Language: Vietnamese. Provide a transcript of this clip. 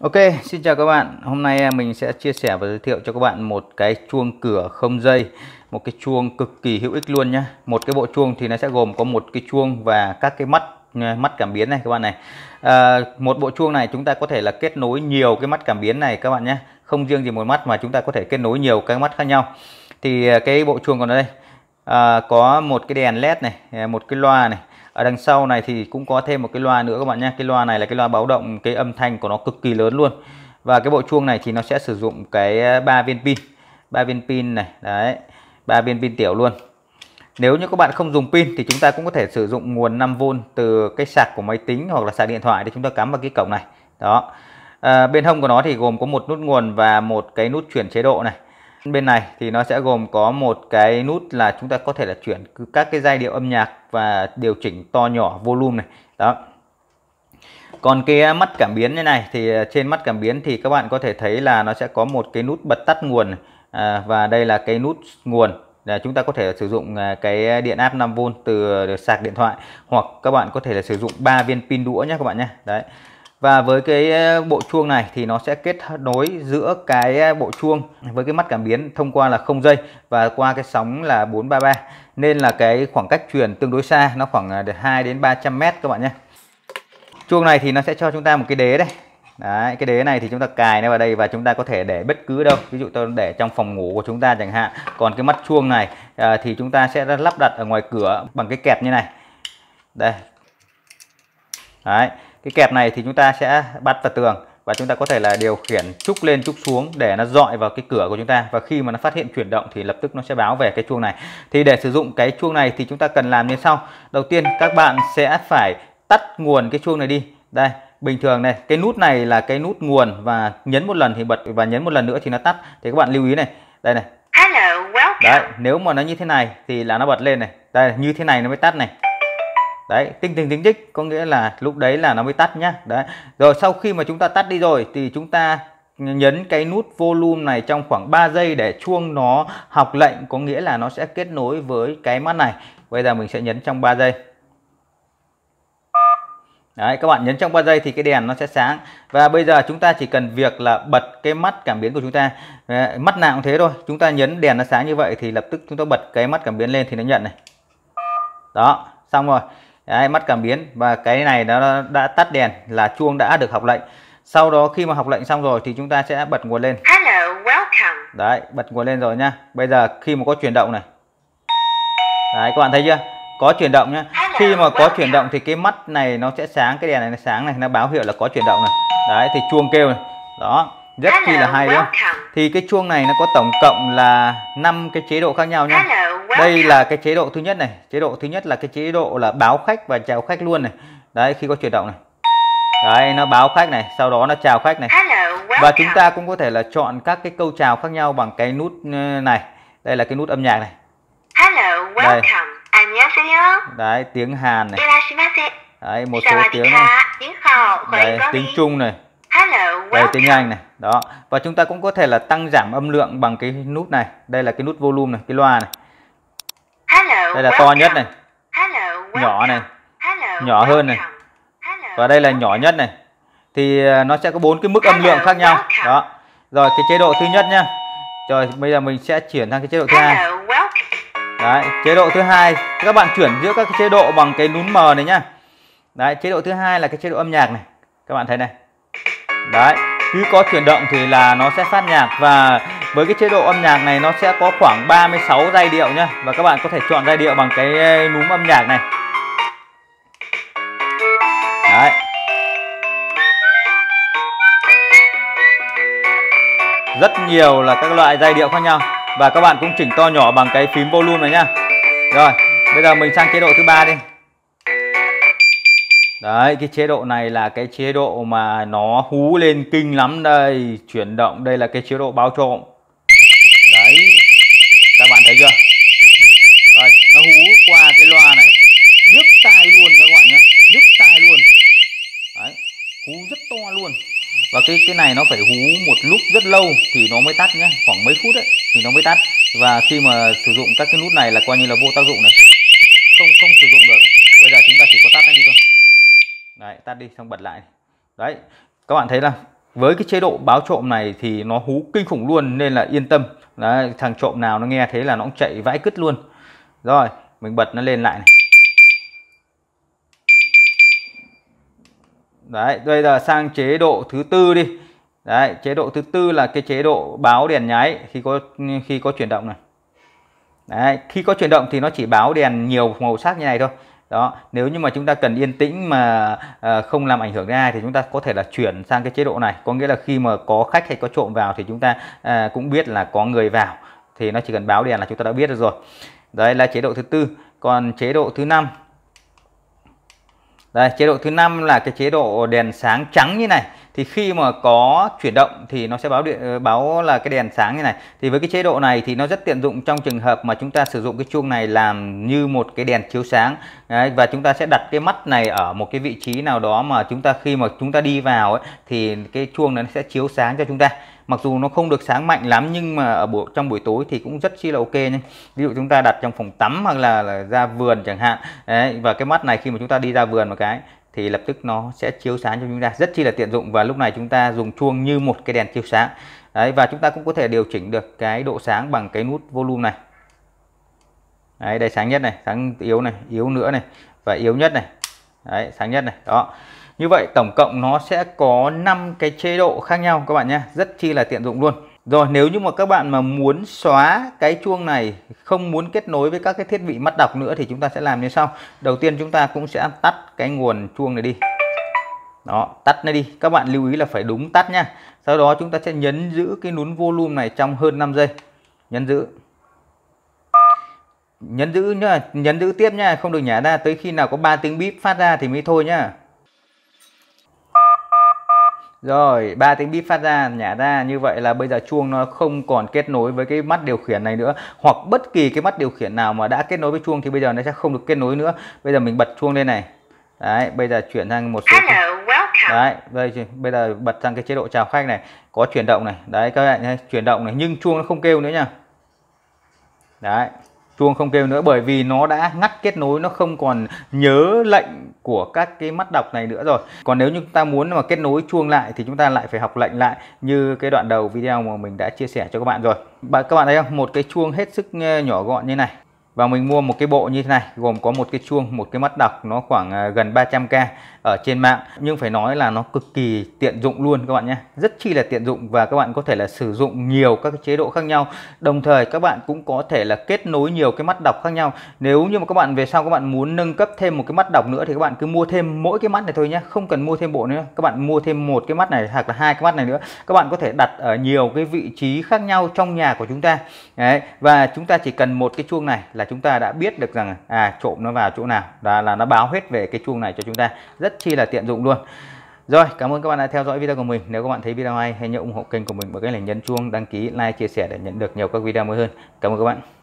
Ok, xin chào các bạn. Hôm nay mình sẽ chia sẻ và giới thiệu cho các bạn một cái chuông cửa không dây, một cái chuông cực kỳ hữu ích luôn nhé. Một cái bộ chuông thì nó sẽ gồm có một cái chuông và các cái mắt cảm biến này các bạn này. Một bộ chuông này chúng ta có thể là kết nối nhiều cái mắt cảm biến này các bạn nhé. Không riêng gì một mắt mà chúng ta có thể kết nối nhiều cái mắt khác nhau. Thì cái bộ chuông còn ở đây có một cái đèn led này, một cái loa này. Ở đằng sau này thì cũng có thêm một cái loa nữa các bạn nhé. Cái loa này là cái loa báo động, cái âm thanh của nó cực kỳ lớn luôn. Và cái bộ chuông này thì nó sẽ sử dụng cái 3 viên pin. 3 viên pin này, đấy. 3 viên pin tiểu luôn. Nếu như các bạn không dùng pin thì chúng ta cũng có thể sử dụng nguồn 5V từ cái sạc của máy tính hoặc là sạc điện thoại để chúng ta cắm vào cái cổng này. Đó. Bên hông của nó thì gồm có một nút nguồn và một cái nút chuyển chế độ này. Bên này thì nó sẽ gồm có một cái nút là chúng ta có thể là chuyển các cái giai điệu âm nhạc và điều chỉnh to nhỏ volume này. Đó. Còn cái mắt cảm biến như này thì trên mắt cảm biến thì các bạn có thể thấy là nó sẽ có một cái nút bật tắt nguồn này. Và đây là cái nút nguồn là chúng ta có thể sử dụng cái điện áp 5V từ sạc điện thoại, hoặc các bạn có thể là sử dụng 3 viên pin đũa nhé các bạn nhé. Đấy. Và với cái bộ chuông này thì nó sẽ kết nối giữa cái bộ chuông với cái mắt cảm biến thông qua là không dây và qua cái sóng là 433, nên là cái khoảng cách truyền tương đối xa, nó khoảng 2 đến 300 mét các bạn nhé. Chuông này thì nó sẽ cho chúng ta một cái đế đây. Đấy, cái đế này thì chúng ta cài nó vào đây và chúng ta có thể để bất cứ đâu. Ví dụ tôi để trong phòng ngủ của chúng ta chẳng hạn. Còn cái mắt chuông này thì chúng ta sẽ lắp đặt ở ngoài cửa bằng cái kẹp như này. Đây. Đấy. Cái kẹp này thì chúng ta sẽ bắt vào tường và chúng ta có thể là điều khiển trúc lên trúc xuống để nó dọi vào cái cửa của chúng ta, và khi mà nó phát hiện chuyển động thì lập tức nó sẽ báo về cái chuông này. Thì để sử dụng cái chuông này thì chúng ta cần làm như sau. Đầu tiên các bạn sẽ phải tắt nguồn cái chuông này đi. Đây, bình thường này, cái nút này là cái nút nguồn và nhấn một lần thì bật và nhấn một lần nữa thì nó tắt. Thì các bạn lưu ý này, đây này. Đấy, nếu mà nó như thế này thì là nó bật lên này. Đây, như thế này nó mới tắt này. Đấy, tinh tích, có nghĩa là lúc đấy là nó mới tắt nhá. Đấy. Rồi sau khi mà chúng ta tắt đi rồi thì chúng ta nhấn cái nút volume này trong khoảng 3 giây để chuông nó học lệnh, có nghĩa là nó sẽ kết nối với cái mắt này. Bây giờ mình sẽ nhấn trong 3 giây. Đấy, các bạn nhấn trong 3 giây thì cái đèn nó sẽ sáng. Và bây giờ chúng ta chỉ cần việc là bật cái mắt cảm biến của chúng ta. Mắt nào cũng thế thôi, chúng ta nhấn đèn nó sáng như vậy thì lập tức chúng ta bật cái mắt cảm biến lên thì nó nhận này. Đó, xong rồi. Đấy, mắt cảm biến và cái này nó đã tắt đèn là chuông đã được học lệnh. Sau đó khi mà học lệnh xong rồi thì chúng ta sẽ bật nguồn lên. Hello, welcome. Đấy, bật nguồn lên rồi nhá. Bây giờ khi mà có chuyển động này. Đấy, các bạn thấy chưa? Có chuyển động nhá. Khi mà có chuyển động thì cái mắt này nó sẽ sáng, cái đèn này nó sáng này, nó báo hiệu là có chuyển động này. Đấy, thì chuông kêu này. Đó, rất chi là hay đấy. Thì cái chuông này nó có tổng cộng là 5 cái chế độ khác nhau nhá. Đây là cái chế độ thứ nhất này. Chế độ thứ nhất là cái chế độ là báo khách và chào khách luôn này. Đấy, khi có chuyển động này. Đấy, nó báo khách này, sau đó nó chào khách này. Và chúng ta cũng có thể là chọn các cái câu chào khác nhau bằng cái nút này. Đây là cái nút âm nhạc này. Đây. Đấy, tiếng Hàn này. Đấy, một số tiếng này. Đấy, tiếng Trung này. Đây, tiếng Anh này. Đó. Và chúng ta cũng có thể là tăng giảm âm lượng bằng cái nút này. Đây là cái nút volume này, cái loa này. Đây là to nhất này, nhỏ này, nhỏ hơn này, và đây là nhỏ nhất này. Thì nó sẽ có 4 cái mức âm lượng khác nhau. Đó. Rồi cái chế độ thứ nhất nhá. Rồi bây giờ mình sẽ chuyển sang cái chế độ thứ hai. Đấy, chế độ thứ hai các bạn chuyển giữa các cái chế độ bằng cái núm M này nhá. Đấy, chế độ thứ hai là cái chế độ âm nhạc này. Các bạn thấy này. Đấy, cứ có chuyển động thì là nó sẽ phát nhạc, và với cái chế độ âm nhạc này nó sẽ có khoảng 36 giai điệu nhá. Và các bạn có thể chọn giai điệu bằng cái núm âm nhạc này. Đấy. Rất nhiều là các loại giai điệu khác nhau. Và các bạn cũng chỉnh to nhỏ bằng cái phím volume này nhá. Rồi, bây giờ mình sang chế độ thứ ba đi. Đấy, cái chế độ này là cái chế độ mà nó hú lên kinh lắm đây. Chuyển động, đây là cái chế độ báo trộm. Đấy, các bạn thấy chưa? Rồi, nó hú qua cái loa này. Nhức tai luôn các bạn nhé. Nhức tai luôn. Đấy, hú rất to luôn. Và cái này nó phải hú một lúc rất lâu thì nó mới tắt nhé. Khoảng mấy phút ấy thì nó mới tắt. Và khi mà sử dụng các cái nút này là coi như là vô tác dụng này. Không sử dụng được. Bây giờ chúng ta chỉ có tắt nó đi thôi. Đấy, tắt đi xong bật lại. Đấy, các bạn thấy là Với cái chế độ báo trộm này thì nó hú kinh khủng luôn, nên là yên tâm. Đấy, thằng trộm nào nó nghe thế là nó cũng chạy vãi cứt luôn. Rồi, mình bật nó lên lại này. Đấy, bây giờ sang chế độ thứ tư đi. Đấy, chế độ thứ tư là cái chế độ báo đèn nháy khi có chuyển động này. Đấy, khi có chuyển động thì nó chỉ báo đèn nhiều màu sắc như này thôi. Đó, nếu như mà chúng ta cần yên tĩnh mà không làm ảnh hưởng đến ai thì chúng ta có thể là chuyển sang cái chế độ này. Có nghĩa là khi mà có khách hay có trộm vào thì chúng ta cũng biết là có người vào, thì nó chỉ cần báo đèn là chúng ta đã biết được rồi. Đấy là chế độ thứ tư. Còn chế độ thứ năm, đây, chế độ thứ năm là cái chế độ đèn sáng trắng như này. Thì khi mà có chuyển động thì nó sẽ báo là cái đèn sáng như này. Thì với cái chế độ này thì nó rất tiện dụng trong trường hợp mà chúng ta sử dụng cái chuông này làm như một cái đèn chiếu sáng. Đấy, và chúng ta sẽ đặt cái mắt này ở một cái vị trí nào đó mà chúng ta khi mà chúng ta đi vào ấy, thì cái chuông nó sẽ chiếu sáng cho chúng ta. Mặc dù nó không được sáng mạnh lắm nhưng mà trong buổi tối thì cũng rất chi là ok nhé. Ví dụ chúng ta đặt trong phòng tắm hoặc là ra vườn chẳng hạn. Đấy, và cái mắt này khi mà chúng ta đi ra vườn một cái thì lập tức nó sẽ chiếu sáng cho chúng ta, rất chi là tiện dụng. Và lúc này chúng ta dùng chuông như một cái đèn chiếu sáng. Đấy, và chúng ta cũng có thể điều chỉnh được cái độ sáng bằng cái nút volume này. Đấy, đây, sáng nhất này, sáng yếu này, yếu nữa này, và yếu nhất này. Đấy, sáng nhất này, đó. Như vậy tổng cộng nó sẽ có 5 cái chế độ khác nhau các bạn nhé, rất chi là tiện dụng luôn. Rồi, nếu như mà các bạn mà muốn xóa cái chuông này, không muốn kết nối với các cái thiết bị mắt đọc nữa thì chúng ta sẽ làm như sau. Đầu tiên chúng ta cũng sẽ tắt cái nguồn chuông này đi. Đó, tắt nó đi. Các bạn lưu ý là phải đúng tắt nha. Sau đó chúng ta sẽ nhấn giữ cái nút volume này trong hơn 5 giây. Nhấn giữ. Nhấn giữ tiếp nha, không được nhả ra tới khi nào có 3 tiếng bíp phát ra thì mới thôi nhá. Rồi, 3 tiếng bíp phát ra, nhả ra. Như vậy là bây giờ chuông nó không còn kết nối với cái mắt điều khiển này nữa, hoặc bất kỳ cái mắt điều khiển nào mà đã kết nối với chuông thì bây giờ nó sẽ không được kết nối nữa. Bây giờ mình bật chuông lên này. Đấy, bây giờ chuyển sang một số. Đấy, bây giờ bật sang cái chế độ chào khách này, có chuyển động này. Đấy các bạn thấy, chuyển động này nhưng chuông nó không kêu nữa nha. Đấy, chuông không kêu nữa bởi vì nó đã ngắt kết nối, nó không còn nhớ lệnh của các cái mắt đọc này nữa rồi. Còn nếu như chúng ta muốn mà kết nối chuông lại thì chúng ta lại phải học lệnh lại như cái đoạn đầu video mà mình đã chia sẻ cho các bạn rồi. Các bạn thấy không? Một cái chuông hết sức nhỏ gọn như này. Và mình mua một cái bộ như thế này, gồm có một cái chuông, một cái mắt đọc, nó khoảng gần 300k ở trên mạng. Nhưng phải nói là nó cực kỳ tiện dụng luôn các bạn nhé. Rất chi là tiện dụng và các bạn có thể là sử dụng nhiều các cái chế độ khác nhau. Đồng thời các bạn cũng có thể là kết nối nhiều cái mắt đọc khác nhau. Nếu như mà các bạn về sau các bạn muốn nâng cấp thêm một cái mắt đọc nữa thì các bạn cứ mua thêm mỗi cái mắt này thôi nhé. Không cần mua thêm bộ nữa. Các bạn mua thêm một cái mắt này hoặc là 2 cái mắt này nữa. Các bạn có thể đặt ở nhiều cái vị trí khác nhau trong nhà của chúng ta. Đấy. Và chúng ta chỉ cần một cái chuông này là chúng ta đã biết được rằng trộm nó vào chỗ nào, là nó báo hết về cái chuông này cho chúng ta, rất chi là tiện dụng luôn. Rồi, cảm ơn các bạn đã theo dõi video của mình. Nếu các bạn thấy video hay, hãy nhớ ủng hộ kênh của mình bằng cách là nhấn chuông, đăng ký, like, chia sẻ để nhận được nhiều các video mới hơn. Cảm ơn các bạn.